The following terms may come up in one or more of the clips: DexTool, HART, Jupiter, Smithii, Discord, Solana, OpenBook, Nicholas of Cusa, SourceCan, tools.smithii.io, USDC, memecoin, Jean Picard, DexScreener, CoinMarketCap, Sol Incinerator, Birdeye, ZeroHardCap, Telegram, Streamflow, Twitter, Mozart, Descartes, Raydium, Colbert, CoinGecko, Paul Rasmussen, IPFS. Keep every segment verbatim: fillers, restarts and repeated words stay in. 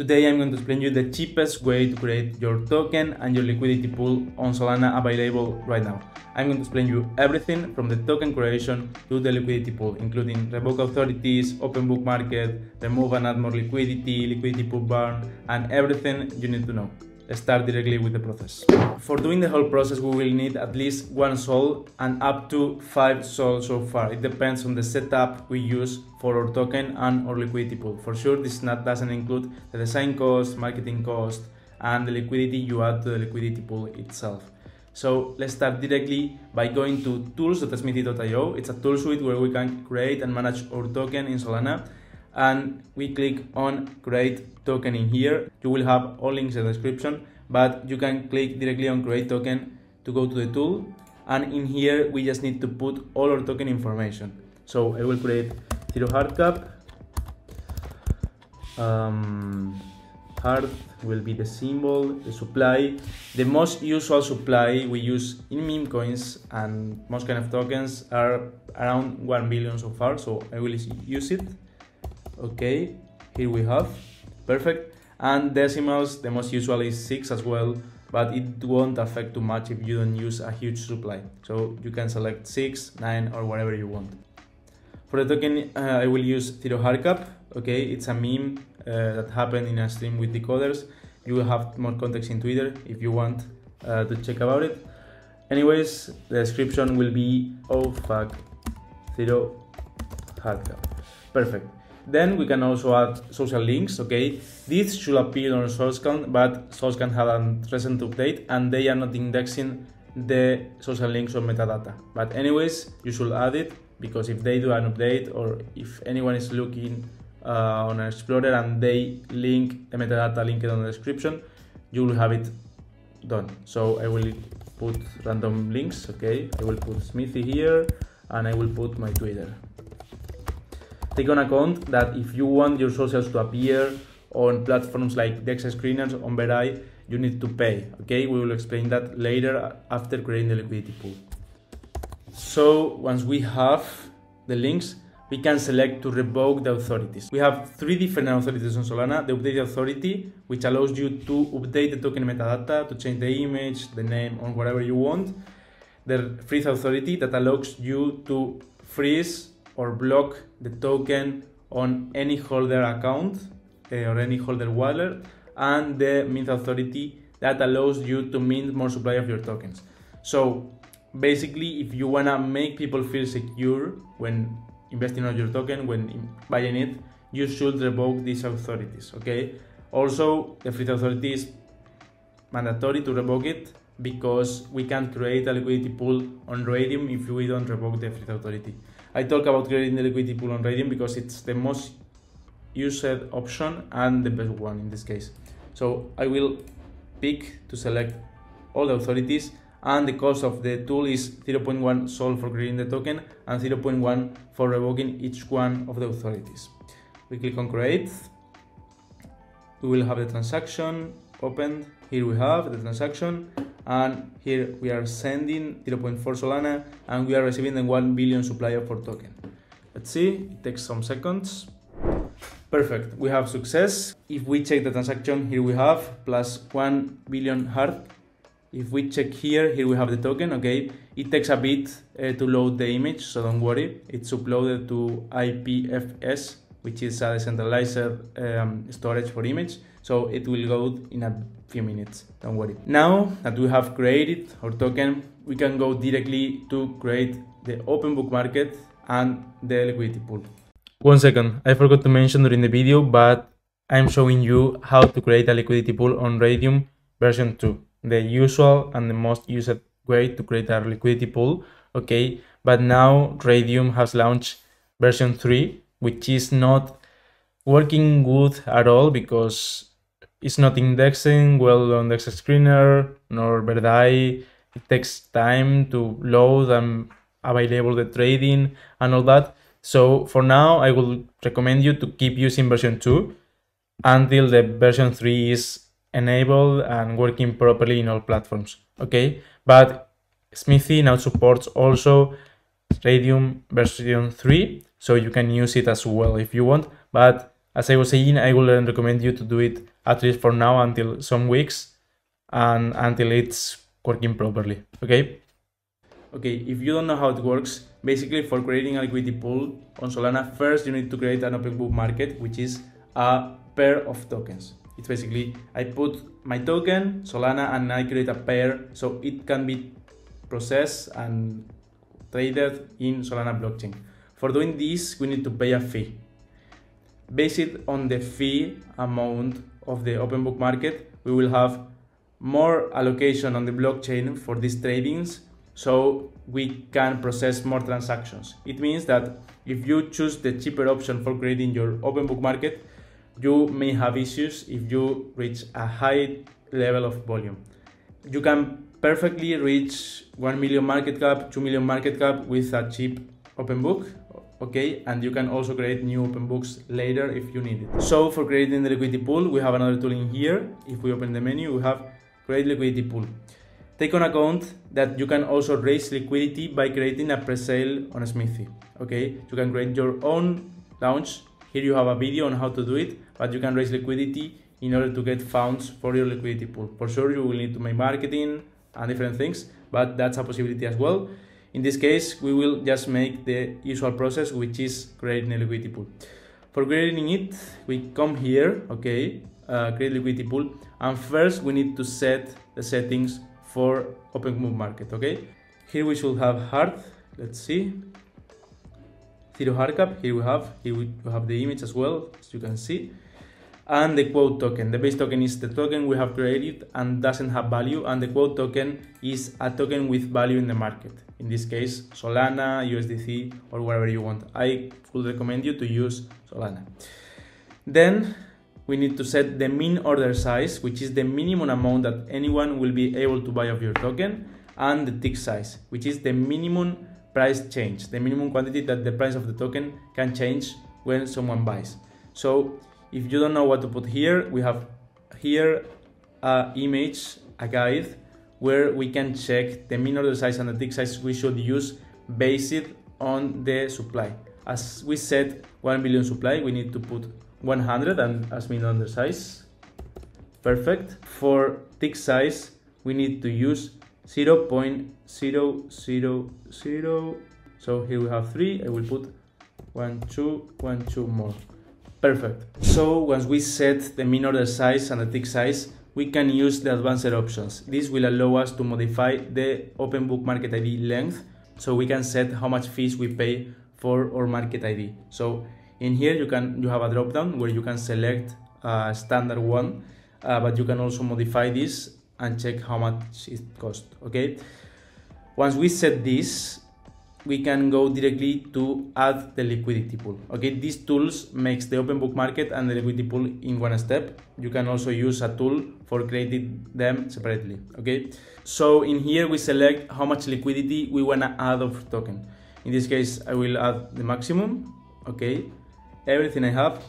Today I'm going to explain you the cheapest way to create your token and your liquidity pool on Solana available right now. I'm going to explain you everything from the token creation to the liquidity pool, including revoke authorities, open book market, remove and add more liquidity, liquidity pool burn, and everything you need to know. Start directly with the process. For doing the whole process, we will need at least one sol and up to five sols so far. It depends on the setup we use for our token and our liquidity pool. For sure, this not, doesn't include the design cost, marketing cost, and the liquidity you add to the liquidity pool itself. So let's start directly by going to tools dot smithii dot i o. It's a tool suite where we can create and manage our token in Solana. And we click on create token in here. You will have all links in the description, but you can click directly on create token to go to the tool, and in here we just need to put all our token information. So I will create ZeroHardCap. um, HART will be the symbol, the supply, the most usual supply we use in meme coins and most kind of tokens are around one billion so far, so I will use it. Okay, here we have, perfect. And decimals, the most usual is six as well, but it won't affect too much if you don't use a huge supply. So you can select six, nine, or whatever you want. For the token, uh, I will use ZeroHardCap. Okay, it's a meme uh, that happened in a stream with decoders. You will have more context in Twitter if you want uh, to check about it. Anyways, the description will be, oh fuck, ZeroHardCap, perfect. Then we can also add social links, okay? This should appear on SourceCan, but SourceCan had a recent update and they are not indexing the social links or metadata. But anyways, you should add it, because if they do an update or if anyone is looking uh, on an Explorer and they link the metadata linked on the description, you will have it done. So I will put random links, okay? I will put Smithii here and I will put my Twitter. Take on account that if you want your socials to appear on platforms like DexScreener, on Birdeye, you need to pay, okay? We will explain that later after creating the liquidity pool. So once we have the links, we can select to revoke the authorities. We have three different authorities on Solana. The update authority, which allows you to update the token metadata, to change the image, the name, or whatever you want. The freeze authority, that allows you to freeze or block the token on any holder account uh, or any holder wallet, and the mint authority, that allows you to mint more supply of your tokens. So basically, if you wanna make people feel secure when investing on your token, when buying it, you should revoke these authorities, okay? Also, the freeze authority is mandatory to revoke it, because we can't create a liquidity pool on Raydium if we don't revoke the freeze authority. I talk about creating the liquidity pool on Raydium because it's the most used option and the best one in this case. So I will pick to select all the authorities, and the cost of the tool is zero point one sol for creating the token and zero point one for revoking each one of the authorities. We click on create. We will have the transaction opened. Here we have the transaction. And here we are sending zero point four Solana and we are receiving the one billion supply of our token. Let's see, it takes some seconds. Perfect, we have success. If we check the transaction, here we have plus one billion HART. If we check here, here we have the token, okay? It takes a bit uh, to load the image, so don't worry. It's uploaded to I P F S, which is a decentralized um, storage for image. So it will go in a few minutes, don't worry. Now that we have created our token, we can go directly to create the OpenBook market and the liquidity pool. One second, I forgot to mention during the video, but I'm showing you how to create a liquidity pool on Raydium version two, the usual and the most used way to create a liquidity pool, okay? But now Raydium has launched version three, which is not working good at all because it's not indexing well on DexScreener nor Birdeye. It takes time to load and available the trading and all that. So for now, I would recommend you to keep using version two until the version three is enabled and working properly in all platforms. Okay, but Smithii now supports also Raydium version three, so you can use it as well if you want. But As I was saying, I would recommend you to do it at least for now until some weeks and until it's working properly, okay? Okay, if you don't know how it works, basically for creating a liquidity pool on Solana, first you need to create an OpenBook market, which is a pair of tokens. It's basically, I put my token, Solana, and I create a pair so it can be processed and traded in Solana blockchain. For doing this, we need to pay a fee. Based on the fee amount of the OpenBook market, we will have more allocation on the blockchain for these tradings, so we can process more transactions. It means that if you choose the cheaper option for creating your OpenBook market, you may have issues if you reach a high level of volume. You can perfectly reach one million market cap, two million market cap with a cheap OpenBook, okay? And you can also create new OpenBooks later if you need it. So for creating the liquidity pool, we have another tool in here. If we open the menu, we have create liquidity pool. Take on account that you can also raise liquidity by creating a presale on Smithii, okay? You can create your own launch. Here you have a video on how to do it, but you can raise liquidity in order to get funds for your liquidity pool. For sure, you will need to make marketing and different things, but that's a possibility as well. In this case, we will just make the usual process, which is creating a liquidity pool. For creating it, we come here, okay, uh, create liquidity pool, and first we need to set the settings for OpenBook market, okay? Here we should have HART, let's see. ZeroHardCap, here we have, here we have the image as well, as you can see. And the quote token, the base token is the token we have created and doesn't have value, and the quote token is a token with value in the market. In this case, Solana, U S D C, or whatever you want. I would recommend you to use Solana. Then we need to set the min order size, which is the minimum amount that anyone will be able to buy of your token, and the tick size, which is the minimum price change, the minimum quantity that the price of the token can change when someone buys. So if you don't know what to put here, we have here an image, a guide, where we can check the min order size and the tick size we should use based on the supply. As we set one billion supply, we need to put one hundred and as min order size. Perfect. For tick size, we need to use zero point zero zero zero. So here we have three. I will put one, two, one, two more. Perfect. So once we set the min order size and the tick size, we can use the advanced options. This will allow us to modify the OpenBook market I D length, so we can set how much fees we pay for our market I D. So in here you can you have a drop down where you can select a standard one, uh, but you can also modify this and check how much it costs, okay? Once we set this, we can go directly to add the liquidity pool, okay? These tools makes the OpenBook market and the liquidity pool in one step. You can also use a tool for creating them separately, okay? So in here we select how much liquidity we wanna add of token. In this case, I will add the maximum, okay? Everything I have,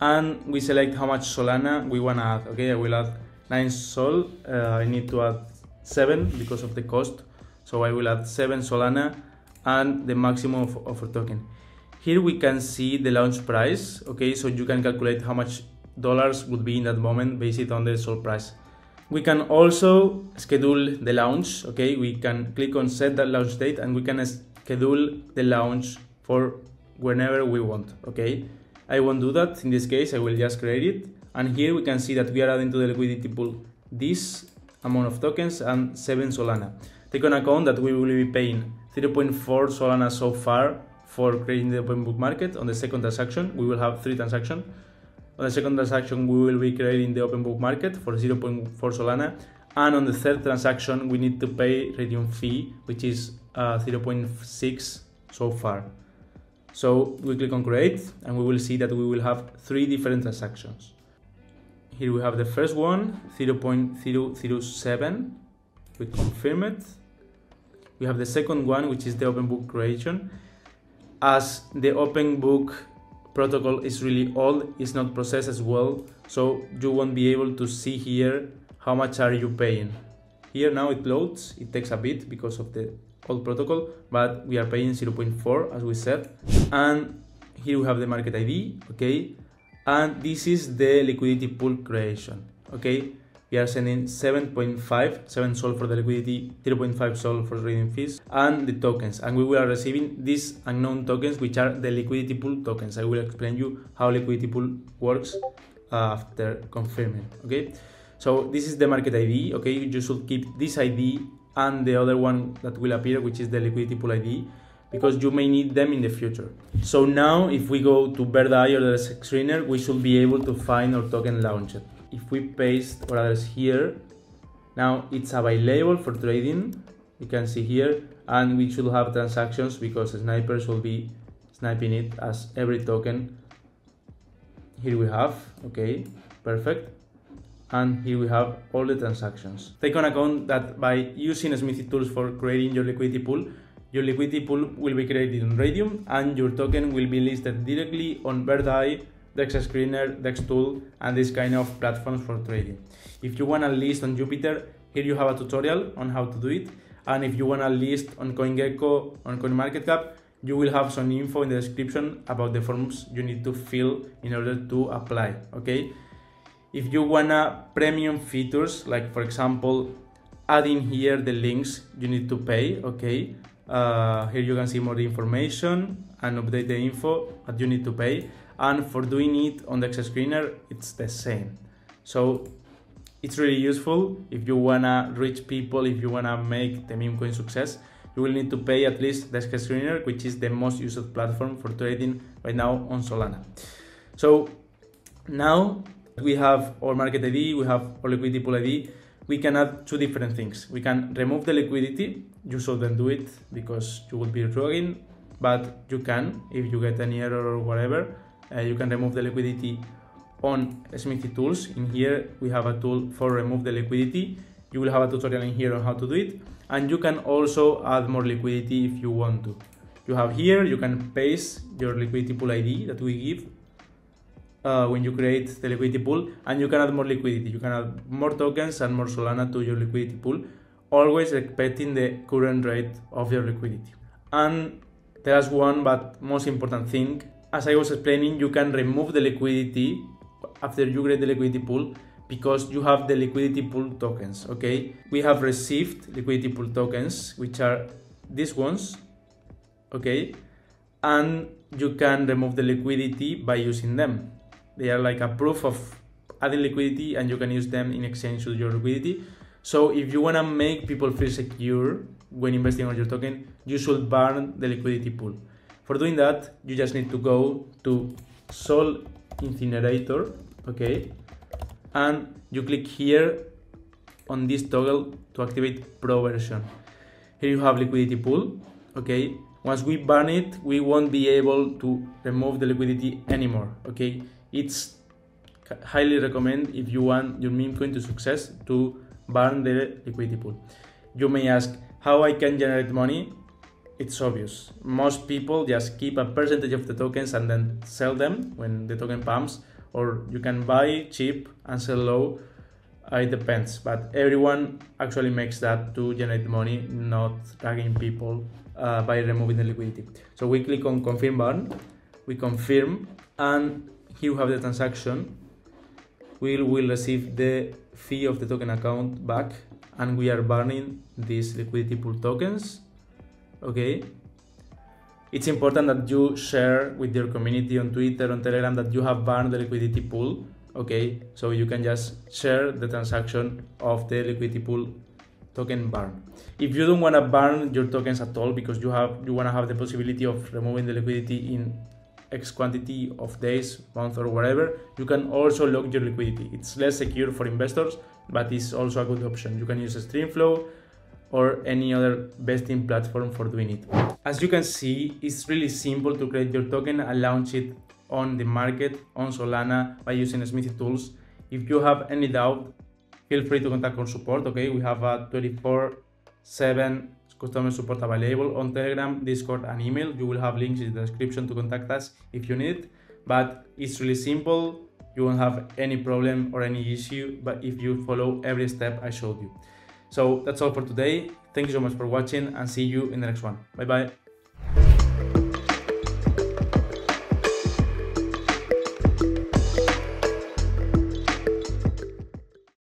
and we select how much Solana we wanna add, okay? I will add nine Sol, uh, I need to add seven because of the cost, so I will add seven Solana and the maximum of, of a token. Here we can see the launch price, okay, so you can calculate how much dollars would be in that moment based on the Sol price. We can also schedule the launch, okay, we can click on set that launch date and we can schedule the launch for whenever we want, okay. I won't do that in this case, I will just create it. And here we can see that we are adding to the liquidity pool this amount of tokens and seven Solana. Take on account that we will be paying zero point four Solana so far for creating the OpenBook market. On the second transaction, we will have three transactions. On the second transaction, we will be creating the OpenBook market for zero point four Solana. And on the third transaction, we need to pay Raydium fee, which is uh, zero point six so far. So we click on create and we will see that we will have three different transactions. Here we have the first one, zero point zero zero seven, we confirm it. We have the second one, which is the OpenBook creation. As the OpenBook protocol is really old, it's not processed as well, so you won't be able to see here how much are you paying. Here now it loads, it takes a bit because of the old protocol, but we are paying zero point four as we said. And here we have the market I D, okay? and this is the liquidity pool creation. Okay, we are sending seven point five, seven Sol for the liquidity, zero point five Sol for trading fees, and the tokens. And we are receiving these unknown tokens, which are the liquidity pool tokens. I will explain you how liquidity pool works after confirming. Okay, so this is the market I D. Okay, you should keep this I D and the other one that will appear, which is the liquidity pool I D, because you may need them in the future. So now if we go to Birdeye or the DexScreener, we should be able to find our token launched. If we paste our address here, now it's available for trading, you can see here, and we should have transactions because snipers will be sniping it as every token. Here we have, okay, perfect. And here we have all the transactions. Take on account that by using Smithii tools for creating your liquidity pool, your liquidity pool will be created on Raydium and your token will be listed directly on Birdeye, DexScreener, DexTool, and this kind of platforms for trading. If you want to list on Jupiter, here you have a tutorial on how to do it. And if you want to list on CoinGecko, on CoinMarketCap, you will have some info in the description about the forms you need to fill in order to apply. Okay. If you wanna premium features, like for example, adding here the links you need to pay, okay? Uh, here you can see more information and update the info that you need to pay. And for doing it on the DexScreener, it's the same. So it's really useful if you wanna reach people, if you wanna make the meme coin success, you will need to pay at least the DexScreener, which is the most used platform for trading right now on Solana. So now, we have our market I D, we have our liquidity pool I D. We can add two different things. We can remove the liquidity. You shouldn't do it because you will be rugging, but you can, if you get an error or whatever, uh, you can remove the liquidity on Smithii tools. In here, we have a tool for remove the liquidity. You will have a tutorial in here on how to do it. And you can also add more liquidity if you want to. You have here, you can paste your liquidity pool I D that we give Uh, when you create the liquidity pool, and you can add more liquidity, you can add more tokens and more Solana to your liquidity pool, always respecting the current rate of your liquidity. And there is one but most important thing, as I was explaining, you can remove the liquidity after you create the liquidity pool because you have the liquidity pool tokens. Okay, we have received liquidity pool tokens, which are these ones, okay, and you can remove the liquidity by using them. They are like a proof of adding liquidity, and you can use them in exchange with your liquidity. So if you want to make people feel secure when investing on your token, you should burn the liquidity pool. For doing that, you just need to go to Sol Incinerator, okay, and you click here on this toggle to activate Pro version. Here you have liquidity pool, okay. Once we burn it, we won't be able to remove the liquidity anymore, okay. It's highly recommend if you want your meme coin to success to burn the liquidity pool. You may ask how I can generate money. It's obvious. Most people just keep a percentage of the tokens and then sell them when the token pumps, or you can buy cheap and sell low. Uh, it depends, but everyone actually makes that to generate money, not tagging people uh, by removing the liquidity. So we click on confirm burn, we confirm, and here we have the transaction. We will receive the fee of the token account back, and we are burning these liquidity pool tokens. Okay. It's important that you share with your community on Twitter, on Telegram, that you have burned the liquidity pool. Okay. So you can just share the transaction of the liquidity pool token burn. If you don't want to burn your tokens at all because you have you want to have the possibility of removing the liquidity in X quantity of days, month, or whatever, you can also lock your liquidity. It's less secure for investors, but it's also a good option. You can use Streamflow or any other vesting platform for doing it. As you can see, it's really simple to create your token and launch it on the market on Solana by using Smithii tools. If you have any doubt, feel free to contact our support. Okay, we have a twenty-four seven customer support available on Telegram, Discord, and email. You will have links in the description to contact us if you need it. But it's really simple. You won't have any problem or any issue, but if you follow every step I showed you. So that's all for today. Thank you so much for watching, and see you in the next one. Bye bye.